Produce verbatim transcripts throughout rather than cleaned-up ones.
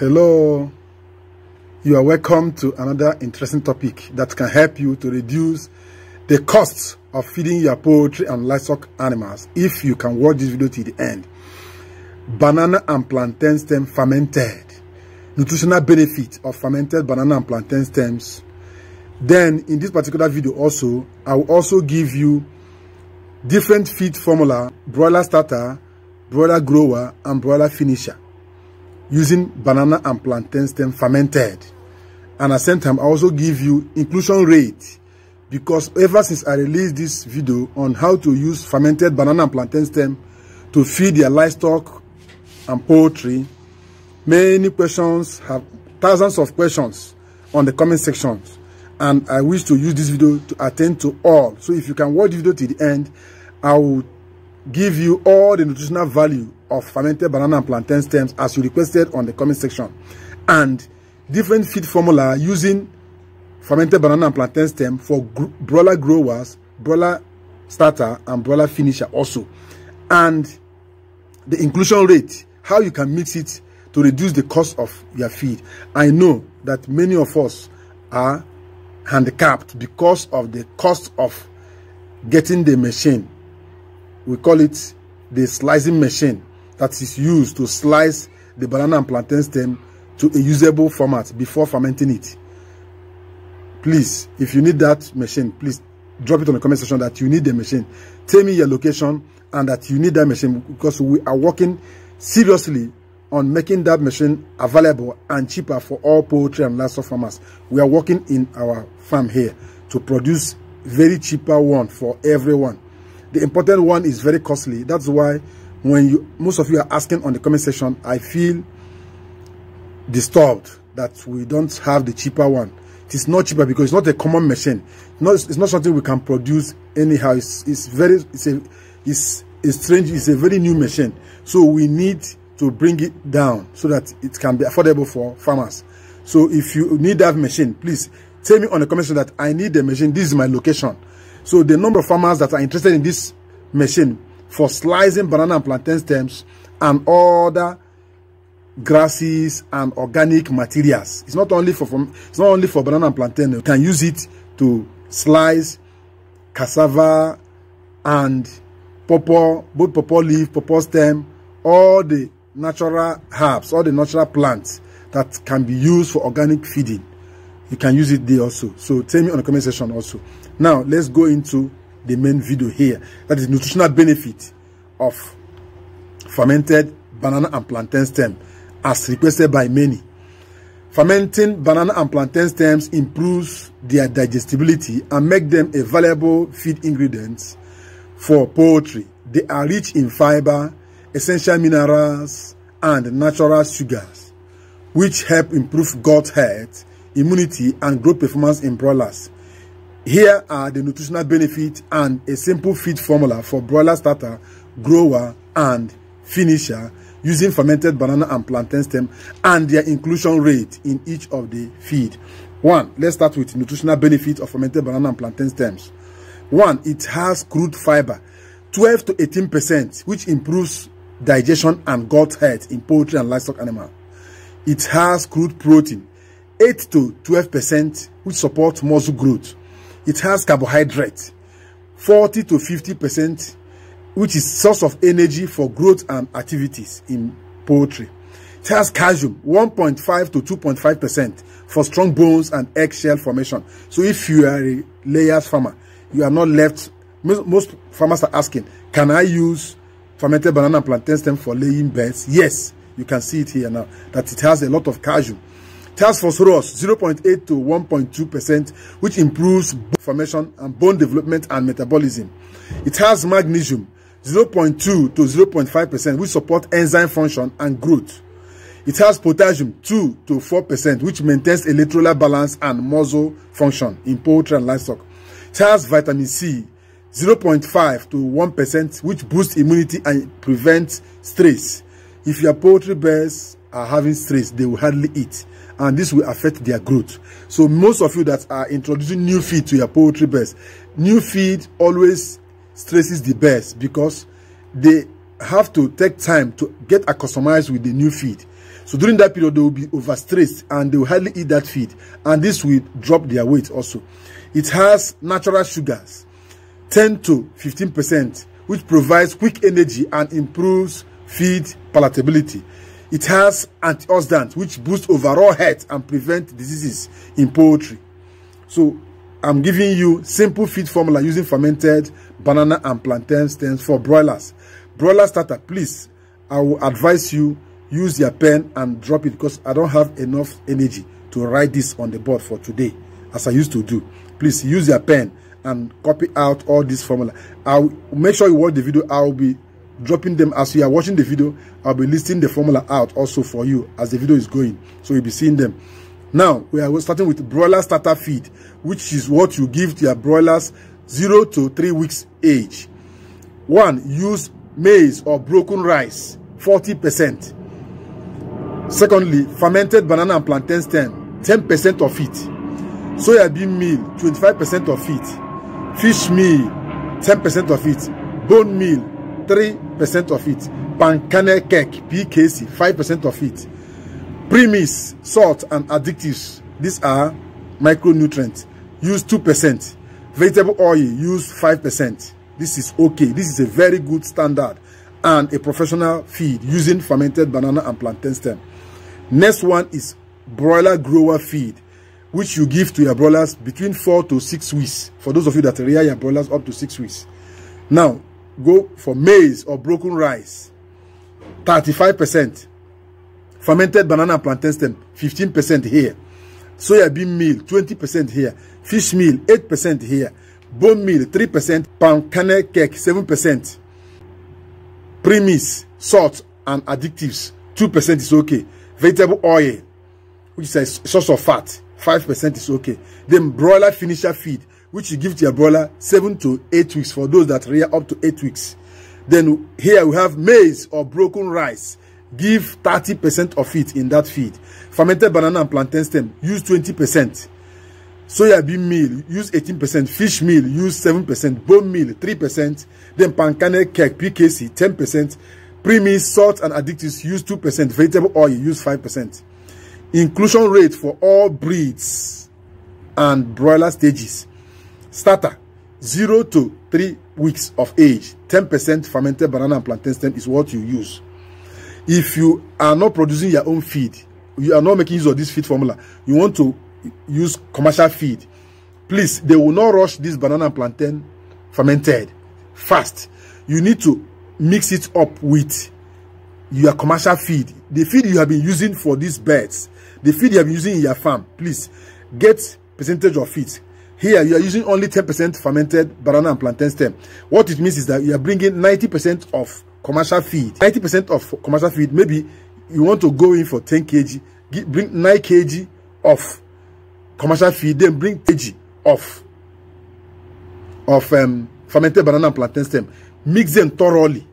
Hello, you are welcome to another interesting topic that can help you to reduce the costs of feeding your poultry and livestock animals. If you can watch this video to the end, banana and plantain stem fermented, nutritional benefit of fermented banana and plantain stems. Then in this particular video also, I will also give you different feed formula, broiler starter, broiler grower and broiler finisher, using banana and plantain stem fermented. And at the same time, I also give you inclusion rate, because ever since I released this video on how to use fermented banana and plantain stem to feed their livestock and poultry, many questions have thousands of questions on the comment sections, and I wish to use this video to attend to all. So if you can watch the video to the end, I will give you all the nutritional value of fermented banana and plantain stems as you requested on the comment section, and different feed formula using fermented banana and plantain stem for broiler growers, broiler starter and broiler finisher also, and the inclusion rate, how you can mix it to reduce the cost of your feed. I know that many of us are handicapped because of the cost of getting the machine. We call it the slicing machine that is used to slice the banana and plantain stem to a usable format before fermenting it. Please, if you need that machine, please drop it on the comment section that you need the machine. Tell me your location and that you need that machine, because we are working seriously on making that machine available and cheaper for all poultry and livestock farmers. We are working in our farm here to produce very cheaper one for everyone. The important one is very costly. That's why when you, most of you are asking on the comment section, I feel disturbed that we don't have the cheaper one. It is not cheaper because it's not a common machine. No, it's, it's not something we can produce anyhow. It's, it's very, it's a, it's, it's strange. It's a very new machine. So we need to bring it down so that it can be affordable for farmers. So if you need that machine, please tell me on the comment section that I need the machine. This is my location. So the number of farmers that are interested in this machine for slicing banana and plantain stems and other grasses and organic materials. It's not only for it's not only for banana and plantain. You can use it to slice cassava and pawpaw, both pawpaw leaf, pawpaw stem, all the natural herbs, all the natural plants that can be used for organic feeding. You can use it there also. So tell me on the comment section also. Now let's go into the main video here. That is nutritional benefit of fermented banana and plantain stem as requested by many. Fermenting banana and plantain stems improves their digestibility and make them a valuable feed ingredients for poultry. They are rich in fiber, essential minerals and natural sugars, which help improve gut health, immunity and growth performance in broilers. Here are the nutritional benefits and a simple feed formula for broiler starter, grower and finisher using fermented banana and plantain stem, and their inclusion rate in each of the feed. One, let's start with nutritional benefits of fermented banana and plantain stems. One, it has crude fiber, twelve to eighteen percent, which improves digestion and gut health in poultry and livestock animals. It has crude protein, eight to twelve percent, which supports muscle growth. It has carbohydrate, forty to fifty percent, which is source of energy for growth and activities in poultry. It has calcium, one point five to two point five percent, for strong bones and eggshell formation. So if you are a layers farmer, you are not left. Most, most farmers are asking, can I use fermented banana and plantain stem for laying beds? Yes, you can see it here now that it has a lot of calcium. It has phosphorus, zero point eight to one point two percent, which improves bone formation and bone development and metabolism. It has magnesium, zero point two to zero point five percent, which support enzyme function and growth. It has potassium, two to four percent, which maintains electrolyte balance and muscle function in poultry and livestock. It has vitamin C, zero point five to one percent, which boosts immunity and prevents stress. If your poultry birds are having stress, they will hardly eat, and this will affect their growth. So most of you that are introducing new feed to your poultry birds, new feed always stresses the birds because they have to take time to get accustomed with the new feed. So during that period, they will be overstressed and they will hardly eat that feed. And this will drop their weight also. It has natural sugars, ten to fifteen percent, which provides quick energy and improves feed palatability. It has antioxidants, which boost overall health and prevent diseases in poultry. So I'm giving you simple feed formula using fermented banana and plantain stems for broilers. Broiler starter, please, I will advise you, use your pen and drop it, because I don't have enough energy to write this on the board for today, as I used to do. Please use your pen and copy out all this formula. I'll make sure you watch the video. I'll be dropping them as you are watching the video. I'll be listing the formula out also for you as the video is going, so you'll be seeing them. Now we are starting with broiler starter feed, which is what you give to your broilers zero to three weeks age. One, use maize or broken rice, forty percent. Secondly, fermented banana and plantain stem, ten percent of it. Soybean meal, twenty-five percent of it. Fish meal, ten percent of it. Bone meal, three percent of it. Pancake cake, P K C, five percent of it. Premix, salt and additives, these are micronutrients, use two percent. Vegetable oil, use five percent. This is okay. This is a very good standard and a professional feed using fermented banana and plantain stem. Next one is broiler grower feed, which you give to your broilers between four to six weeks. For those of you that rear your broilers up to six weeks. Now, go for maize or broken rice, thirty-five percent. Fermented banana and plantain stem, fifteen percent here. Soybean meal, twenty percent here. Fish meal, eight percent here. Bone meal, three percent. Pancake cake, seven percent. Premix, salt and additives, two percent is okay. Vegetable oil, which is a source of fat, five percent is okay. Then broiler finisher feed, which you give to your broiler seven to eight weeks, for those that rear up to eight weeks. Then here we have maize or broken rice. Give thirty percent of it in that feed. Fermented banana and plantain stem, use twenty percent. Soybean meal, use eighteen percent. Fish meal, use seven percent. Bone meal, three percent. Then pancake cake, P K C, ten percent. Premix, salt and additives, use two percent. Vegetable oil, use five percent. Inclusion rate for all breeds and broiler stages. Starter, zero to three weeks of age. ten percent fermented banana and plantain stem is what you use. If you are not producing your own feed, you are not making use of this feed formula, you want to use commercial feed, please, they will not rush this banana and plantain fermented fast. You need to mix it up with your commercial feed, the feed you have been using for these birds, the feed you have been using in your farm. Please get percentage of it. Here you are using only ten percent fermented banana and plantain stem. What it means is that you are bringing ninety percent of commercial feed. ninety percent of commercial feed, maybe you want to go in for ten kilograms, bring nine kilograms of commercial feed, then bring ten kilograms of, of um, fermented banana and plantain stem. Mix them thoroughly,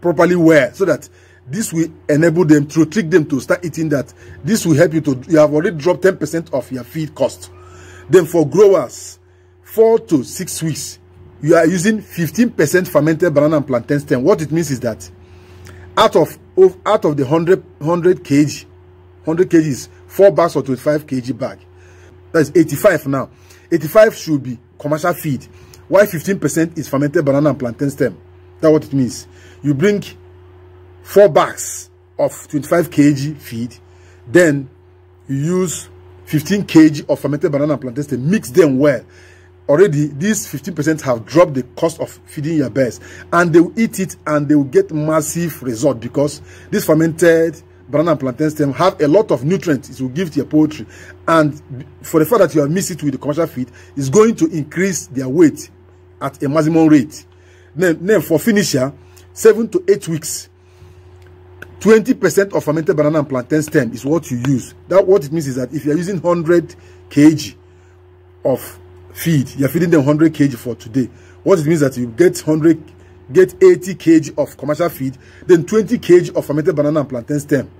properly well, so that this will enable them to trick them to start eating that. This will help you to, you have already dropped ten percent of your feed cost. Then for growers, four to six weeks, you are using fifteen percent fermented banana and plantain stem. What it means is that out of, of out of the one hundred, one hundred kilograms, one hundred kilograms is four bags or twenty-five kilogram bag. That is eighty-five now. eighty-five should be commercial feed. Why fifteen percent is fermented banana and plantain stem? That's what it means. You bring four bags of twenty-five kilogram feed, then you use fifteen kilograms of fermented banana and plantain stem, mix them well. Already, these fifteen percent have dropped the cost of feeding your birds, and they will eat it and they will get massive result, because this fermented banana and plantain stem have a lot of nutrients it will give to your poultry. And for the fact that you have mixed it with the commercial feed, it's going to increase their weight at a maximum rate. Then, then for finisher, seven to eight weeks, twenty percent of fermented banana and plantain stem is what you use. That what it means is that if you are using one hundred kilograms of feed, you're feeding them one hundred kilograms for today. What it means that you get one hundred, get eighty kilograms of commercial feed, then twenty kilograms of fermented banana and plantain stem.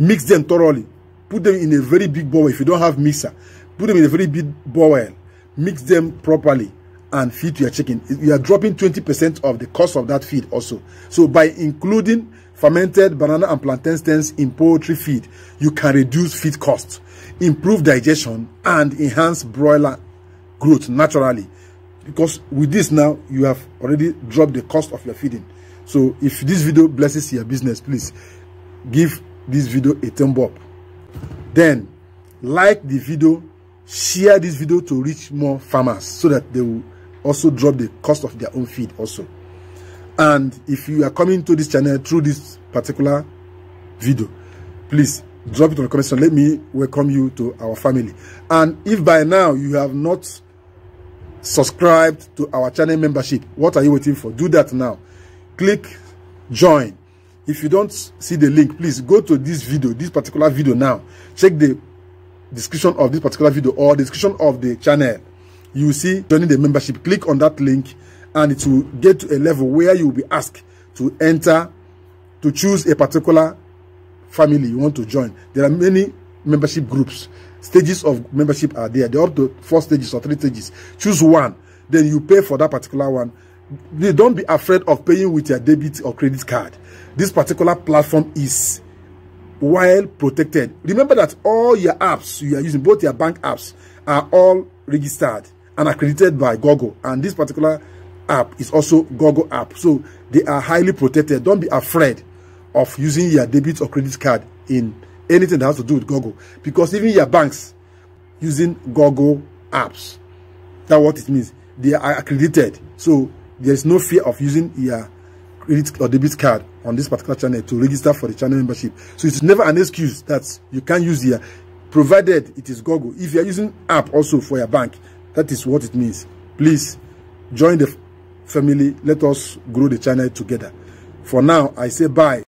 Mix them thoroughly. Put them in a very big bowl. If you don't have mixer, put them in a very big bowl. Mix them properly and feed to your chicken. You are dropping twenty percent of the cost of that feed also. So by including fermented banana and plantain stems in poultry feed, you can reduce feed costs, improve digestion, and enhance broiler growth naturally. Because with this now, you have already dropped the cost of your feeding. So if this video blesses your business, please give this video a thumb up. Then like the video, share this video to reach more farmers so that they will also drop the cost of their own feed also. And if you are coming to this channel through this particular video, please drop it on the comment section. Let me welcome you to our family. And if by now you have not subscribed to our channel membership, what are you waiting for? Do that now. Click join. If you don't see the link, please go to this video, this particular video now. Check the description of this particular video or description of the channel. You will see joining the membership. Click on that link and it will get to a level where you will be asked to enter, to choose a particular family you want to join. There are many membership groups. Stages of membership are there. There are up to four stages or three stages. Choose one. Then you pay for that particular one. Don't be afraid of paying with your debit or credit card. This particular platform is well protected. Remember that all your apps you are using, both your bank apps, are all registered and accredited by Google. And this particular app is also Google app. So they are highly protected. Don't be afraid of using your debit or credit card in anything that has to do with Google, because even your banks using Google apps, that's what it means. They are accredited. So there is no fear of using your credit or debit card on this particular channel to register for the channel membership. So it's never an excuse that you can't use here, provided it is Google. If you are using app also for your bank, that is what it means. Please join the family. Let us grow the channel together. For now, I say bye.